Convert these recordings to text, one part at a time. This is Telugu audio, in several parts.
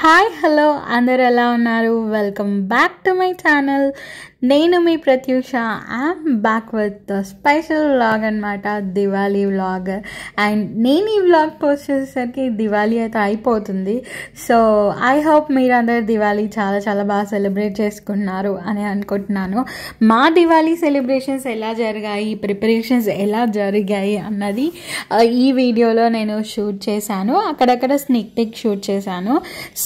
హాయ్ హలో అందరు ఎలా ఉన్నారు? Welcome back to my channel. నేను మీ Pratyusha. Am back with the special vlog అనమాట, దివాళీ వ్లాగ్. అండ్ నేను ఈ వ్లాగ్ పోస్ట్ చేసేసరికి దివాళీ అయితే అయిపోతుంది. సో ఐ హోప్ మీరందరూ దివాళీ చాలా చాలా బాగా సెలబ్రేట్ చేసుకున్నారు అని అనుకుంటున్నాను. మా దివాళీ సెలబ్రేషన్స్ ఎలా జరిగాయి, ప్రిపరేషన్స్ ఎలా జరిగాయి అన్నది ఈ వీడియోలో నేను షూట్ చేశాను. అక్కడక్కడ స్నిక్ పిక్ షూట్ చేశాను.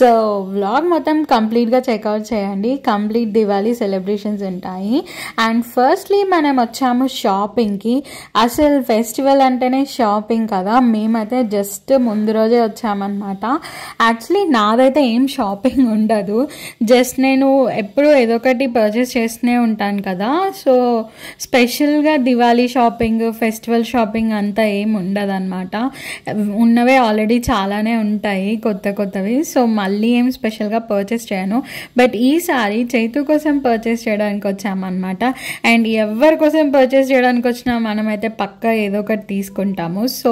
సో వ్లాగ్ మొత్తం కంప్లీట్గా చెక్అవుట్ చేయండి, కంప్లీట్ దివాళీ సెలబ్రేషన్స్ ఉంటాయి. అండ్ ఫస్ట్లీ మనం వచ్చాము షాపింగ్కి. అసలు ఫెస్టివల్ అంటేనే షాపింగ్ కదా, మేమైతే జస్ట్ ముందు రోజే వచ్చామన్నమాట. యాక్చువల్లీ నాదైతే ఏం షాపింగ్ ఉండదు, జస్ట్ నేను ఎప్పుడూ ఏదో ఒకటి పర్చేస్ చేస్తూనే ఉంటాను కదా. సో స్పెషల్గా దివాళీ షాపింగ్, ఫెస్టివల్ షాపింగ్ అంతా ఏం ఉండదు అనమాట. ఉన్నవే ఆల్రెడీ చాలానే ఉంటాయి కొత్త కొత్తవి. సో మళ్ళీ ఏం స్పెషల్గా పర్చేస్ చేయను, బట్ ఈసారి చైతు కోసం పర్చేస్ చేయడానికి వచ్చామన్నమాట. అండ్ ఎవరి కోసం పర్చేస్ చేయడానికి వచ్చినా మనమైతే పక్కా ఏదో ఒకటి తీసుకుంటాము. సో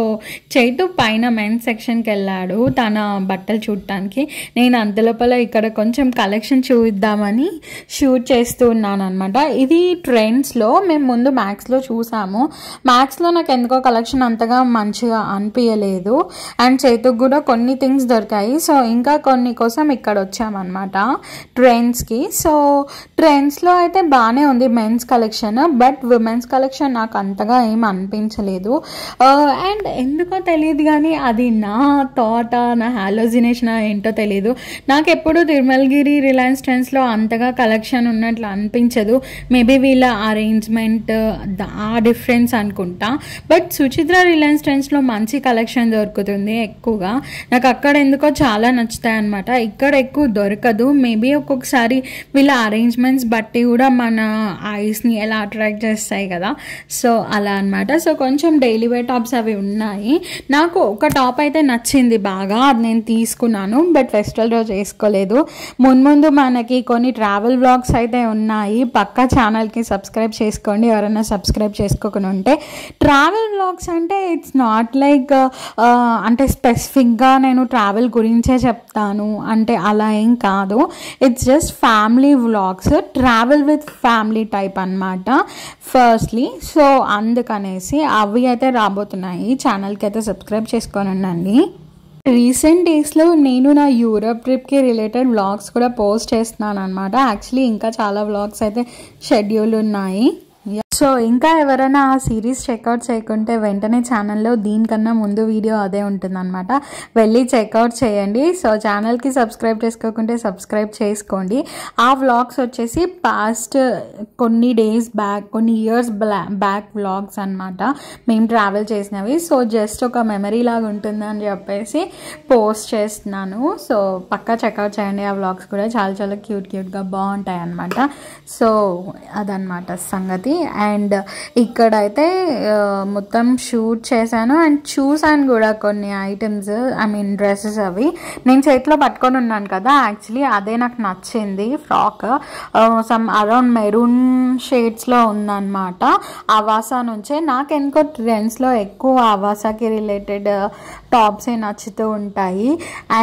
చైతు పైన మెన్స్ సెక్షన్కి వెళ్ళాడు తన బట్టలు చూడటానికి. నేను అంతలోపల ఇక్కడ కొంచెం కలెక్షన్ చూద్దామని షూట్ చేస్తూ ఉన్నాను అనమాట. ఇది ట్రెండ్స్లో, మేము ముందు మ్యాక్స్లో చూసాము. మ్యాక్స్లో నాకు ఎందుకో కలెక్షన్ అంతగా మంచిగా అనిపించలేదు. అండ్ చైతుకు కూడా కొన్ని థింగ్స్ దొరికాయి. సో ఇంకా కొన్ని కోసం ఇక్కడ వచ్చామన్నమాట ట్రెండ్స్కి. సో ట్రెండ్స్లో అయితే బాగానే ఉంది men's collection, but women's collection నాకు అంతగా ఏం అనిపించలేదు. అండ్ ఎందుకో తెలియదు కానీ అది నా థాట్, నా హాలోజినేషన్ ఏంటో తెలియదు. నాకు ఎప్పుడు తిరుమలగిరి రిలయన్స్ ట్రెండ్స్లో అంతగా కలెక్షన్ ఉన్నట్లు అనిపించదు. మేబీ వీళ్ళ అరేంజ్మెంట్ ఆ డిఫరెన్స్ అనుకుంటా. బట్ సుచిత్ర రిలయన్స్ ట్రెండ్స్లో మంచి కలెక్షన్ దొరుకుతుంది ఎక్కువగా. నాకు అక్కడ ఎందుకో చాలా నచ్చుతాయి అన్నమాట, ఇక్కడ ఎక్కువ దొరకదు. మేబీ ఒక్కొక్కసారి వీళ్ళ అరేంజ్మెంట్స్ బట్టి కూడా మన ఐస్ని ఎలా అట్రాక్ట్ చేస్తాయి కదా, సో అలా అనమాట. సో కొంచెం డైలీ వేర్ టాప్స్ అవి ఉన్నాయి. నాకు ఒక టాప్ అయితే నచ్చింది బాగా, అది నేను తీసుకున్నాను, బట్ ఫెస్టివల్ రోజు వేసుకోలేదు. ముందు మనకి కొన్ని ట్రావెల్ వ్లాగ్స్ అయితే ఉన్నాయి, పక్కా ఛానల్కి సబ్స్క్రైబ్ చేసుకోండి ఎవరైనా సబ్స్క్రైబ్ చేసుకోకుండా ఉంటే. ట్రావెల్ వ్లాగ్స్ అంటే ఇట్స్ నాట్ లైక్ అంటే స్పెసిఫిక్గా నేను ట్రావెల్ గురించే చెప్తాను అంటే అలా ఏం కాదు. It's just family vlogs, travel with family type అన్నమాట ఫస్ట్లీ. సో అందుకనేసి అవి అయితే రాబోతున్నాయి, ఛానల్కి అయితే సబ్స్క్రైబ్ చేసుకొని ఉండండి. రీసెంట్ డేస్లో నేను నా యూరప్ ట్రిప్కి రిలేటెడ్ వ్లాగ్స్ కూడా పోస్ట్ చేస్తున్నాను అనమాట. యాక్చువల్లీ ఇంకా చాలా వ్లాగ్స్ అయితే షెడ్యూల్ ఉన్నాయి. సో ఇంకా ఎవరైనా ఆ సిరీస్ చెక్అవుట్ చేయకుంటే వెంటనే ఛానల్లో దీనికన్నా ముందు వీడియో అదే ఉంటుందన్నమాట, వెళ్ళి చెక్అవుట్ చేయండి. సో ఛానల్కి సబ్స్క్రైబ్ చేసుకోకుంటే సబ్స్క్రైబ్ చేసుకోండి. ఆ వ్లాగ్స్ వచ్చేసి పాస్ట్ కొన్ని డేస్ బ్యాక్, కొన్ని ఇయర్స్ బ్యాక్ వ్లాగ్స్ అన్నమాట మేము ట్రావెల్ చేసినవి. సో జస్ట్ ఒక మెమరీ లాగా ఉంటుందని చెప్పేసి పోస్ట్ చేస్తున్నాను. సో పక్కా చెక్అవుట్ చేయండి, ఆ వ్లాగ్స్ కూడా చాలా చాలా క్యూట్ క్యూట్గా బాగుంటాయి అన్నమాట. సో అదన్నమాట సంగతి. అండ్ ఇక్కడైతే మొత్తం షూట్ చేశాను అండ్ చూసాను కూడా కొన్ని ఐటమ్స్, ఐ మీన్ డ్రెస్సెస్. అవి నేను చేతిలో పట్టుకొని ఉన్నాను కదా, యాక్చువల్లీ అదే నాకు నచ్చింది ఫ్రాక్. సమ్ అరౌండ్ మెరూన్ షేడ్స్లో ఉందన్నమాట, అవాసా నుంచే. నాకు ఎందుకో ట్రెండ్స్లో ఎక్కువ అవాసాకి రిలేటెడ్ టాప్సే నచ్చుతూ ఉంటాయి.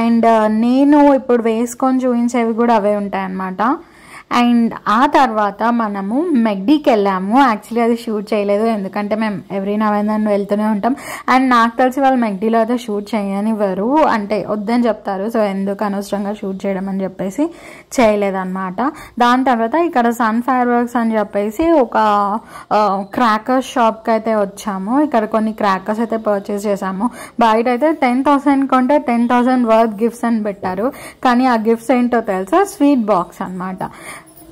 అండ్ నేను ఇప్పుడు వేసుకొని చూపించేవి కూడా అవే ఉంటాయి అన్నమాట. అండ్ ఆ తర్వాత మనము మెగ్డీకి వెళ్ళాము. యాక్చువల్లీ అది షూట్ చేయలేదు, ఎందుకంటే మేము ఎవ్రీ నౌ అండ్ దెన్ వెళ్తూనే ఉంటాం. అండ్ నాకు తెలిసి వాళ్ళు మెగ్డీలో అయితే షూట్ చేయనివ్వరు, అంటే వద్దని చెప్తారు. సో ఎందుకు అనవసరంగా షూట్ చేయడం అని చెప్పేసి చేయలేదన్నమాట. దాని తర్వాత ఇక్కడ సన్ ఫైర్ వర్క్స్ అని చెప్పేసి ఒక క్రాకర్స్ షాప్కి అయితే వచ్చాము. ఇక్కడ కొన్ని క్రాకర్స్ అయితే పర్చేస్ చేసాము. బయట అయితే 10,000 కొంటే 10,000 వర్త్ గిఫ్ట్స్ అని పెట్టారు, కానీ ఆ గిఫ్ట్స్ ఏంటో తెలుసా? స్వీట్ బాక్స్ అన్నమాట.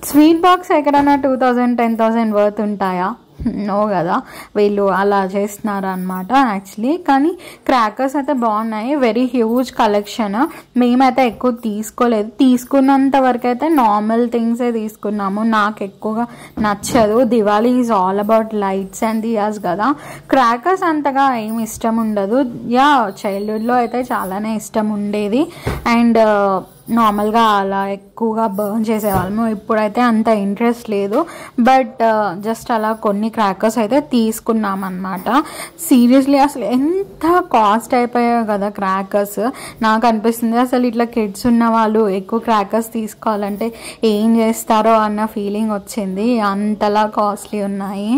స్వీట్ బాక్స్ ఎక్కడన్నా 2,000-10,000 వర్త్ ఉంటాయా? నో కదా, వీళ్ళు అలా చేస్తున్నారు అనమాట యాక్చువల్లీ. కానీ క్రాకర్స్ అయితే బాగున్నాయి, వెరీ హ్యూజ్ కలెక్షన్. మేమైతే ఎక్కువ తీసుకోలేదు, తీసుకున్నంత వరకు అయితే నార్మల్ థింగ్సే తీసుకున్నాము. నాకు ఎక్కువగా నచ్చదు, Diwali is all about lights and diyas కదా. క్రాకర్స్ అంతగా ఏమి ఇష్టం ఉండదు. యా, చైల్డ్హుడ్లో అయితే చాలానే ఇష్టం ఉండేది. అండ్ నార్మల్గా అలా ఎక్కువగా బర్న్ చేసేవాళ్ళము. ఇప్పుడైతే అంత ఇంట్రెస్ట్ లేదు, బట్ జస్ట్ అలా కొన్ని క్రాకర్స్ అయితే తీసుకున్నాం అన్నమాట. సీరియస్లీ అసలు ఎంత కాస్ట్ అయిపోయాయి కదా క్రాకర్స్. నాకు అనిపిస్తుంది అసలు ఇట్లా కిడ్స్ ఉన్న వాళ్ళు ఎక్కువ క్రాకర్స్ తీసుకోవాలంటే ఏం చేస్తారో అన్న ఫీలింగ్ వచ్చింది, అంతలా కాస్ట్లీ ఉన్నాయి.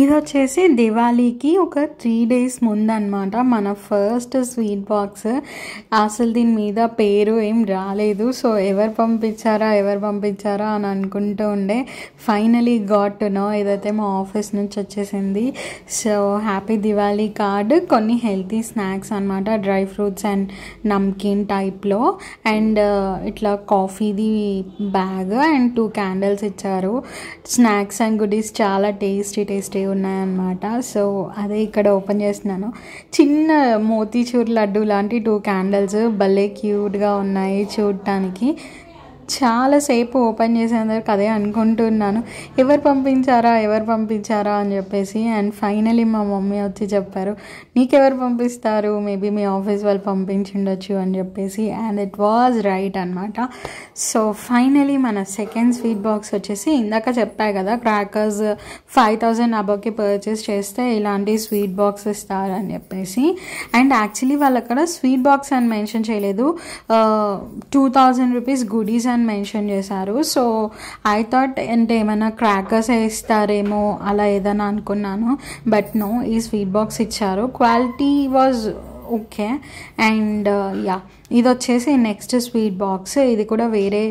ఇది వచ్చేసి దివాళీకి ఒక 3 days ముందన్నమాట మన ఫస్ట్ స్వీట్ బాక్స్. అసలు దీని మీద పేరు ఏం రాలేదు, సో ఎవరు పంపించారా అని అనుకుంటూ ఉండే. ఫైనలీ గాట్ టు నో, ఇదైతే మా ఆఫీస్ నుంచి వచ్చేసింది. సో హ్యాపీ దివాళీ కార్డ్, కొన్ని హెల్తీ స్నాక్స్ అనమాట, డ్రై ఫ్రూట్స్ అండ్ నమ్కిన్ టైప్లో, అండ్ ఇట్లా కాఫీది బ్యాగ్ అండ్ 2 candles ఇచ్చారు. స్నాక్స్ అండ్ గుడీస్ చాలా టేస్టీ ఉన్నాయన్నమాట. సో అదే ఇక్కడ ఓపెన్ చేస్తున్నాను. చిన్న మోతీచూర్ లడ్డు లాంటి 2 candles భలే క్యూట్గా ఉన్నాయి చూడటానికి. చాలాసేపు ఓపెన్ చేసేందుకు అదే అనుకుంటున్నాను ఎవరు పంపించారా అని చెప్పేసి. అండ్ ఫైనలీ మా మమ్మీ వచ్చి చెప్పారు, నీకెవరు పంపిస్తారు, మేబీ మీ ఆఫీస్ వాళ్ళు పంపించుండొచ్చు అని చెప్పేసి. అండ్ ఇట్ వాజ్ రైట్ అనమాట. సో ఫైనలీ మన సెకండ్ స్వీట్ బాక్స్ వచ్చేసి, ఇందాక చెప్పా కదా క్రాకర్స్ 5000 అబోకి పర్చేస్ చేస్తే ఇలాంటి స్వీట్ బాక్స్ ఇస్తారని చెప్పేసి. అండ్ యాక్చువల్లీ వాళ్ళు అక్కడ స్వీట్ బాక్స్ అని మెన్షన్ చేయలేదు, 2000 rupees గుడీస్ మెన్షన్ చేశారు. సో ఐ థాట్ అంటే ఏమైనా క్రాకర్స్ ఇస్తారేమో అలా ఏదైనా అనుకున్నాను, బట్ నో, ఈ స్వీట్ బాక్స్ ఇచ్చారు. Quality was okay. And yeah, ఇది వచ్చేసి నెక్స్ట్ స్వీట్ బాక్స్. ఇది కూడా వేరే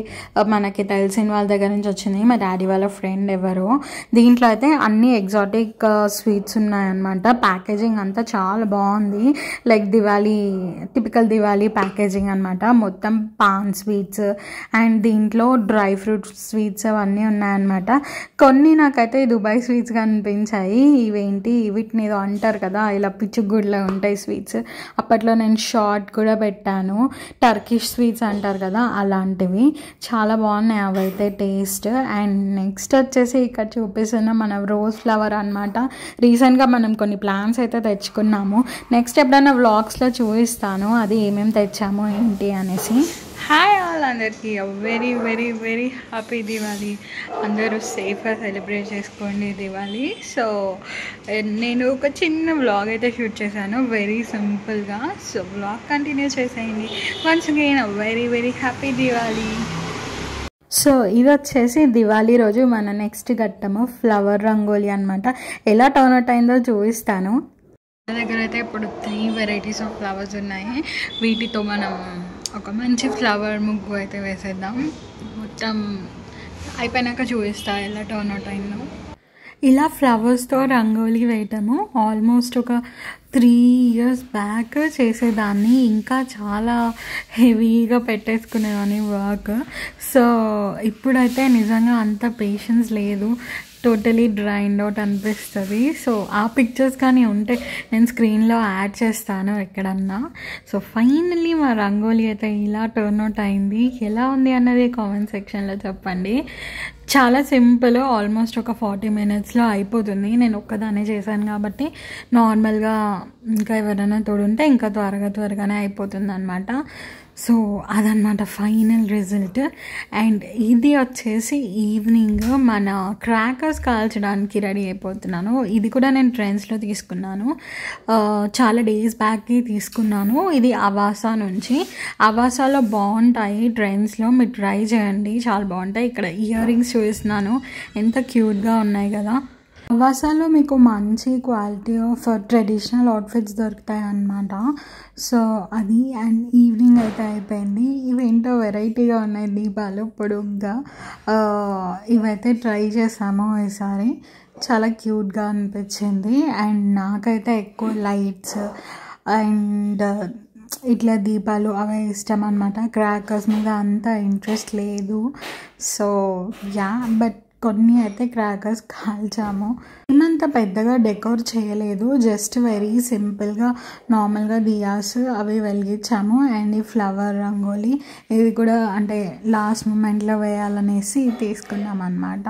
మనకి తెలిసిన వాళ్ళ దగ్గర నుంచి వచ్చింది, మా డాడీ వాళ్ళ ఫ్రెండ్ ఎవరో. దీంట్లో అయితే అన్ని ఎగ్జాటిక్ స్వీట్స్ ఉన్నాయన్నమాట. ప్యాకేజింగ్ అంతా చాలా బాగుంది, like Diwali, typical Diwali packaging అనమాట. మొత్తం పాన్ స్వీట్స్ అండ్ దీంట్లో డ్రై ఫ్రూట్ స్వీట్స్ అవన్నీ ఉన్నాయన్నమాట. కొన్ని నాకైతే దుబాయ్ స్వీట్స్గా అనిపించాయి. ఇవేంటి వీటిని ఏదో అంటారు కదా, ఇలా పిచ్చుగుడ్లో ఉంటాయి స్వీట్స్. అప్పట్లో నేను షార్ట్ కూడా పెట్టాను, టర్కిష్ స్వీట్స్ అంటారు కదా అలాంటివి. చాలా బాగున్నాయి అవైతే టేస్ట్. అండ్ నెక్స్ట్ వచ్చేసి ఇక్కడ చూపిస్తున్న మన రోజ్ ఫ్లవర్ అనమాట. రీసెంట్గా మనం కొన్ని ప్లాంట్స్ అయితే తెచ్చుకున్నాము, నెక్స్ట్ ఎప్పుడైనా వ్లాగ్స్లో చూపిస్తాను అది ఏమేమి తెచ్చాము ఏంటి అనేసి. హాయ్ ఆల్, అందరికీ very very very happy Diwali. అందరూ సేఫ్గా సెలబ్రేట్ చేసుకోండి దివాళీ. సో నేను ఒక చిన్న వ్లాగ్ అయితే షూట్ చేశాను, వెరీ సింపుల్గా. సో వ్లాగ్ కంటిన్యూ చేసేయండి. Once again very very happy Diwali. So ఇది వచ్చేసి దివాళీ రోజు మన నెక్స్ట్ ఘట్టము ఫ్లవర్ రంగోలి అనమాట. ఎలా టర్న్ అవుట్ అయిందో చూపిస్తాను. నా దగ్గర అయితే ఇప్పుడు 3 varieties ఆఫ్ ఫ్లవర్స్ ఉన్నాయి. వీటితో మనం ఒక మంచి ఫ్లవర్ ముగ్గు అయితే వేసేద్దాం. మొత్తం అయిపోయినాక చూపిస్తా ఎలా టర్న్ అవుట్ అయిందో. ఇలా ఫ్లవర్స్తో రంగోలీ వేయటము ఆల్మోస్ట్ ఒక 3 years బ్యాక్ చేసేదాన్ని. ఇంకా చాలా హెవీగా పెట్టేసుకునేదాన్ని వర్క్. సో ఇప్పుడైతే నిజంగా అంత పేషెన్స్ లేదు, టోటలీ డ్రైన్ అవుట్ అనిపిస్తుంది. సో ఆ పిక్చర్స్ కానీ ఉంటే నేను స్క్రీన్లో యాడ్ చేస్తాను ఎక్కడన్నా. సో ఫైనల్లీ మా రంగోలీ అయితే ఇలా టర్న్ అవుట్ అయింది. ఎలా ఉంది అన్నది కామెంట్ సెక్షన్లో చెప్పండి. చాలా సింపుల్, ఆల్మోస్ట్ ఒక 40 minutesలో అయిపోతుంది. నేను ఒక్కదానే చేశాను కాబట్టి నార్మల్గా ఇంకా ఎవరైనా తోడుంటే ఇంకా త్వరగానే అయిపోతుంది అనమాట. సో అదనమాట ఫైనల్ రిజల్ట్. అండ్ ఇది వచ్చేసి ఈవినింగ్ మన క్రాకర్స్ కాల్చడానికి రెడీ అయిపోతున్నాను. ఇది కూడా నేను ట్రెండ్స్లో తీసుకున్నాను, చాలా డేస్ బ్యాక్కి తీసుకున్నాను. ఇది అవాసా నుంచి, అవాసాలో బాగుంటాయి ట్రెండ్స్లో, మీరు ట్రై చేయండి చాలా బాగుంటాయి. ఇక్కడ ఇయర్ రింగ్స్ చూస్తున్నాను, ఎంత క్యూట్గా ఉన్నాయి కదా. అవాసాలో మీకు మంచి క్వాలిటీ ఆఫ్ ట్రెడిషనల్ అవుట్ఫిట్స్ దొరుకుతాయి అన్నమాట. సో అది అండ్ ఈవినింగ్ అయితే అయిపోయింది. ఇవేంటో వెరైటీగా ఉన్నాయి దీపాలు పొడుగ్గా, ఇవైతే ట్రై చేసాము ఈసారి, చాలా క్యూట్గా అనిపించింది. అండ్ నాకైతే ఎక్కువ లైట్స్ అండ్ ఇట్లా దీపాలు అవే ఇష్టం అనమాట. క్రాకర్స్ మీద అంత ఇంట్రెస్ట్ లేదు. సో యా, బట్ కొన్ని అయితే క్రాకర్స్ కాల్చాము. ఇన్నంత పెద్దగా డెకోర్ చేయలేదు, జస్ట్ వెరీ సింపుల్గా నార్మల్గా దియాస్ అవి వెలిగించాము. అండ్ ఈ ఫ్లవర్ రంగోలి ఇది కూడా అంటే లాస్ట్ మూమెంట్లో వేయాలనేసి తీసుకున్నాం అన్నమాట.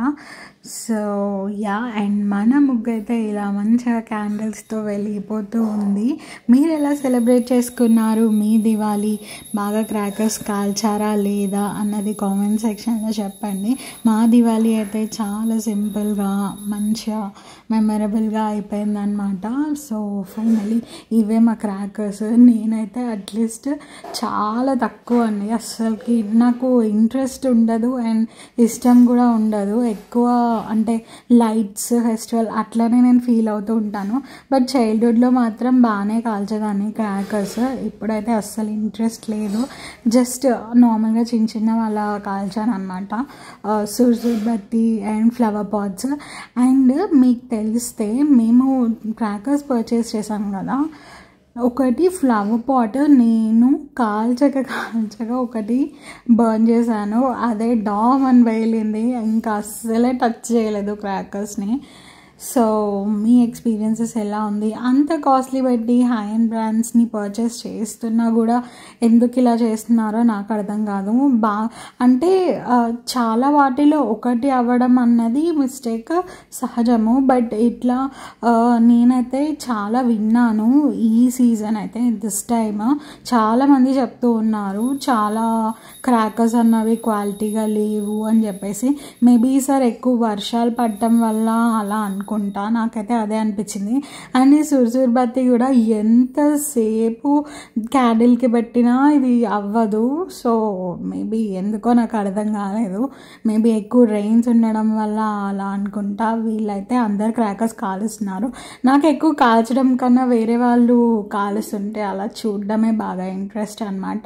So yeah, and mana mugga aithe ila manchiga candles tho veligipotu undi. Meer ela celebrate cheskunnaru mee Diwali, baga crackers kalchara leda annadi comment section lo cheppandi. Ma Diwali aithe chaala simple ga manchiga memorable ga ayipoyindi annamata. So finally ive ma crackers nenaithe at least chaala takku anni asalki naaku interest undadu and ishtam kuda undadu ekkuva ante lights festival atlane nen feel avuthu untanu but childhood lo matram baane kalchadani crackers ippudaithe assalu interest ledu just normal ga chin chinna valla kalchan annamata sursud batti and flower pots and meek teliste memo crackers purchase chesam kada ఒకటి ఫ్లవర్ పాట్ నేను కాల్చక ఒకటి బర్న్ చేశాను, అదే డామ్ అని బయలింది. ఇంకా అస్సలే టచ్ చేయలేదు క్రాకర్స్ని. సో మీ ఎక్స్పీరియన్సెస్ ఎలా ఉంది? అంత కాస్ట్లీ పెట్టి హై అండ్ బ్రాండ్స్ని పర్చేస్ చేస్తున్నా కూడా ఎందుకు ఇలా చేస్తున్నారో నాకు అర్థం కాదు. అంటే చాలా వాటిలో ఒకటి అవ్వడం అన్నది మిస్టేక్ సహజము, బట్ ఇట్లా నేనైతే చాలా విన్నాను. ఈ సీజన్ అయితే దిస్ టైమ్ చాలామంది చెప్తూ ఉన్నారు చాలా క్రాకర్స్ అన్నవి క్వాలిటీగా లేవు అని చెప్పేసి. మేబీ ఈసారి ఎక్కువ వర్షాలు పడటం వల్ల అలా అనుకుంటా, నాకైతే అదే అనిపించింది. అండ్ ఈ సుర్సూర్ బత్తి కూడా ఎంతసేపు క్యాండిల్కి పెట్టినా ఇది అవ్వదు. సో మేబీ ఎందుకో నాకు అర్థం కాలేదు, మేబీ ఎక్కువ రెయిన్స్ ఉండడం వల్ల అలా అనుకుంటా. వీళ్ళైతే అందరు క్రాకర్స్ కాలుస్తున్నారు. నాకు ఎక్కువ కాల్చడం కన్నా వేరే వాళ్ళు కాలుస్తుంటే అలా చూడడమే బాగా ఇంట్రెస్ట్ అనమాట.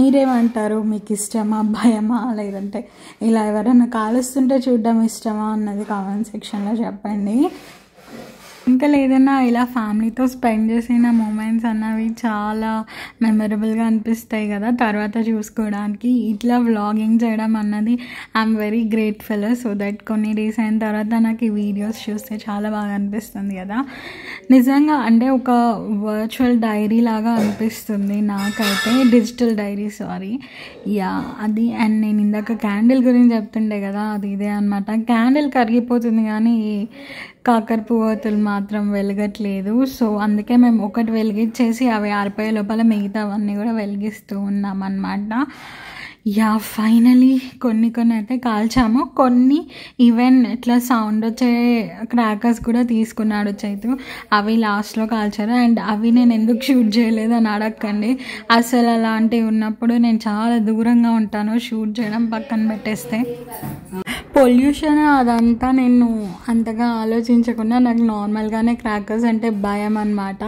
మీరేమంటారు? మీకు ఇష్టమా, భయమా, లేదంటే ఇలా ఎవరైనా కాలుస్తుంటే చూడడం ఇష్టమా అన్నది కామెంట్ సెక్షన్లో చెప్పండి. ఇంకా లేదన్నా ఇలా ఫ్యామిలీతో స్పెండ్ చేసిన మూమెంట్స్ అన్నవి చాలా మెమరబుల్గా అనిపిస్తాయి కదా తర్వాత చూసుకోవడానికి. ఇట్లా వ్లాగింగ్ చేయడం అన్నది I'm very grateful. So that కొన్ని డేస్ అయిన తర్వాత నాకు ఈ వీడియోస్ చూస్తే చాలా బాగా అనిపిస్తుంది కదా నిజంగా. అంటే ఒక వర్చువల్ డైరీ లాగా అనిపిస్తుంది నాకైతే, డిజిటల్ డైరీ సారీ. యా అది. అండ్ నేను ఇందాక క్యాండిల్ గురించి చెప్తుండే కదా, అది ఇదే అనమాట. క్యాండిల్ కరిగిపోతుంది కానీ కాకరపువ్వతులు మాత్రం వెలగట్లేదు. సో అందుకే మేము ఒకటి వెలిగించేసి అవి ఆరిపోయే లోపల మిగతావన్నీ కూడా వెలిగిస్తూ ఉన్నాం అన్నమాట. యా ఫైనలీ కొన్ని అయితే కాల్చాము. కొన్ని ఈవెన్ ఇట్లా సౌండ్ వచ్చే క్రాకర్స్ కూడా తీసుకున్నాడు చైతు, అవి లాస్ట్లో కాల్చారు. అండ్ అవి నేను ఎందుకు షూట్ చేయలేదు అని అడగకండి, అసలు అలాంటివి ఉన్నప్పుడు నేను చాలా దూరంగా ఉంటాను, షూట్ చేయడం పక్కన పెట్టేస్తే. పొల్యూషన్ అదంతా నేను అంతగా ఆలోచించకుండా నాకు నార్మల్గానే క్రాకర్స్ అంటే భయం అన్నమాట.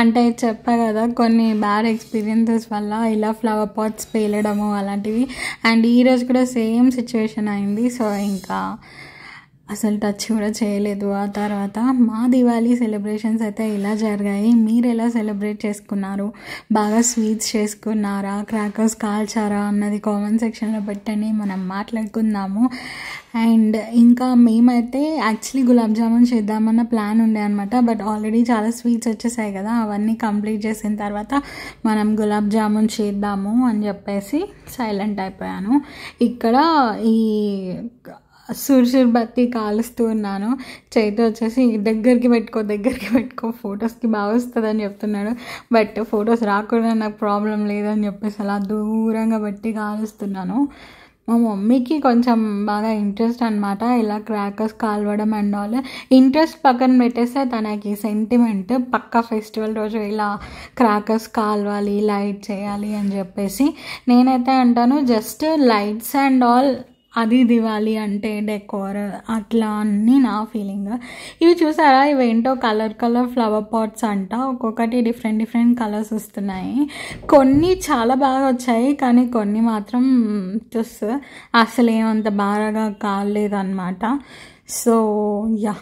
అంటే చెప్పా కదా కొన్ని బ్యాడ్ ఎక్స్పీరియన్సెస్ వల్ల ఇలా ఫ్లవర్ పాట్స్ పేలడము అలాంటివి. అండ్ ఈరోజు కూడా సేమ్ సిచ్యువేషన్ అయింది. సో ఇంకా అసలు టచ్ కూడా చేయలేదు ఆ తర్వాత. మా దివాళీ సెలబ్రేషన్స్ అయితే ఇలా జరిగాయి. మీరు ఎలా సెలబ్రేట్ చేసుకున్నారు? బాగా స్వీట్స్ చేసుకున్నారా, క్రాకర్స్ కాల్చారా అన్నది కామెంట్ సెక్షన్లో పెట్టండి, మనం మాట్లాడుకుందాము. అండ్ ఇంకా మేమైతే యాక్చువల్లీ గులాబ్ జామున్ చేద్దామన్న ప్లాన్ ఉండే అనమాట, బట్ ఆల్రెడీ చాలా స్వీట్స్ వచ్చేసాయి కదా, అవన్నీ కంప్లీట్ చేసిన తర్వాత మనం గులాబ్ జామున్ చేద్దాము అని చెప్పేసి సైలెంట్ అయిపోయాను. ఇక్కడ ఈ సుర్సూర్ బత్తి కాలుస్తూ ఉన్నాను. చైతు వచ్చేసి దగ్గరికి పెట్టుకో ఫొటోస్కి బాగా వస్తుంది అని చెప్తున్నాడు, బట్ ఫొటోస్ రాకుండా నాకు ప్రాబ్లం లేదని చెప్పేసి అలా దూరంగా పెట్టి కాలుస్తున్నాను. మా మమ్మీకి కొంచెం బాగా ఇంట్రెస్ట్ అనమాట ఇలా క్రాకర్స్ కాల్వడం అండ్ ఆల్. ఇంట్రెస్ట్ పక్కన పెట్టేస్తే తనకి సెంటిమెంట్ పక్కా ఫెస్టివల్ రోజు ఇలా క్రాకర్స్ కాల్వాలి, లైట్ చేయాలి అని చెప్పేసి. నేనైతే అంటాను జస్ట్ లైట్స్ అండ్ ఆల్, అది దివాళీ అంటే డెకోర్ అట్లా అన్నీ నా ఫీలింగ్. ఇవి చూసారా, ఇవేంటో కలర్ ఫ్లవర్ పాట్స్ అంట, ఒక్కొక్కటి డిఫరెంట్ కలర్స్ వస్తున్నాయి. కొన్ని చాలా బాగా వచ్చాయి కానీ కొన్ని మాత్రం చూస్ అసలు ఏమంత బాగా కాలేదన్నమాట. So yeah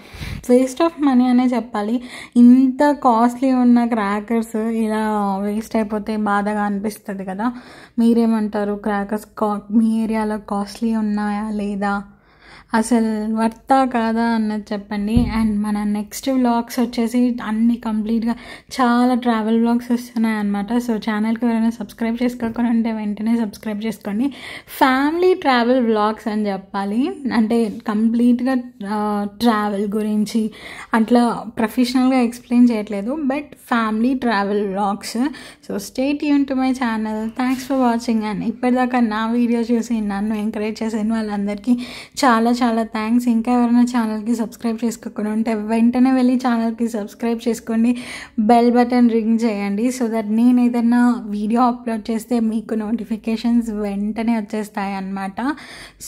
waste of money అనే చెప్పాలి. ఇంత కాస్ట్లీ ఉన్న క్రాకర్స్ ఇలా వేస్ట్ అయిపోతే బాధగా అనిపిస్తుంది కదా. మీరేమంటారు? క్రాకర్స్ మీ ఏరియాలో కాస్ట్లీ ఉన్నాయా లేదా? అసలు వర్తా కాదా అన్నది చెప్పండి. అండ్ మన నెక్స్ట్ వ్లాగ్స్ వచ్చేసి అన్ని కంప్లీట్గా చాలా ట్రావెల్ వ్లాగ్స్ వస్తున్నాయి అన్నమాట. సో ఛానల్కి ఎవరైనా సబ్స్క్రైబ్ చేసుకోకుండా ఉంటే వెంటనే సబ్స్క్రైబ్ చేసుకోండి. ఫ్యామిలీ ట్రావెల్ వ్లాగ్స్ అని చెప్పాలి, అంటే కంప్లీట్గా ట్రావెల్ గురించి అట్లా ప్రొఫెషనల్గా ఎక్స్ప్లెయిన్ చేయట్లేదు, but family travel vlogs. So stay tune to my channel. Thanks for watching. And ఇప్పటిదాకా నా వీడియో చూసి నన్ను ఎంకరేజ్ చేసిన వాళ్ళందరికీ చాలా చాలా థ్యాంక్స్. ఇంకా ఎవరైనా ఛానల్కి సబ్స్క్రైబ్ చేసుకోకుండా ఉంటే వెంటనే వెళ్ళి ఛానల్కి సబ్స్క్రైబ్ చేసుకోండి, బెల్ బటన్ రింగ్ చేయండి, సో దట్ నేను ఏదైనా వీడియో అప్లోడ్ చేస్తే మీకు నోటిఫికేషన్స్ వెంటనే వచ్చేస్తాయి అన్నమాట.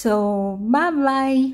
So bye bye.